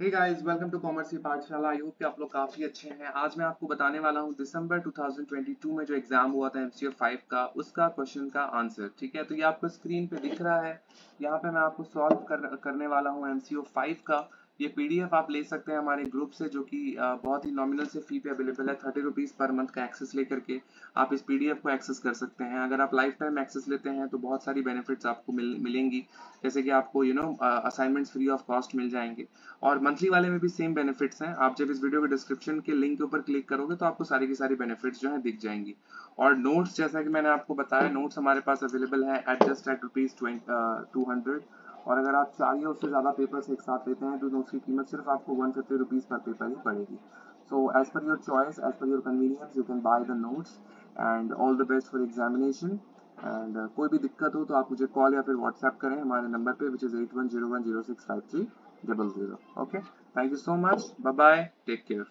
Hey guys, welcome to commerce e Pathshala. I hope कि आप लोग काफ़ी अच्छे हैं। आज मैं आपको बताने वाला हूं दिसंबर 2022 में जो एग्ज़ाम हुआ था MCO 5 का, उसका क्वेश्चन का आंसर। ठीक है, तो ये आपको स्क्रीन पे दिख रहा है। यहाँ पे मैं आपको सॉल्व करने वाला हूं MCO 5 का। ये PDF आप ले सकते हैं हमारे ग्रुप से, जो कि बहुत ही नॉमिनल से फ़ी पे अवेलेबल है। 30 रुपीज़ पर मंथ का एक्सेस लेकर के आप इस PDF को एक्सेस कर सकते हैं। अगर आप लाइफ टाइम एक्सेस लेते हैं तो बहुत सारी बेनिफिट्स आपको मिलेंगी, जैसे कि आपको असाइनमेंट्स फ्री ऑफ कॉस्ट मिल जाएंगे। और मंथली वाले में भी सेम बेनिफिट्स हैं। आप जब इस वीडियो के डिस्क्रिप्शन के लिंक के ऊपर क्लिक करोगे तो आपको सारी की सारी बेनिफिट्स जो है दिख जाएंगी। और नोट्स, जैसा कि मैंने आपको बताया, नोट्स हमारे पास अवेलेबल है एट जस्ट एट ₹200। और अगर आप चाहिए उससे ज़्यादा पेपर्स एक साथ लेते हैं तो उसकी कीमत सिर्फ आपको ₹150 पर पेपर ही पड़ेगी। So as per your choice, as per your convenience, you can buy the notes and all the best for examination. And कोई भी दिक्कत हो तो आप मुझे कॉल या फिर व्हाट्सएप करें हमारे नंबर पे, which is 8101065300। Okay, thank you so much. Bye bye, take care.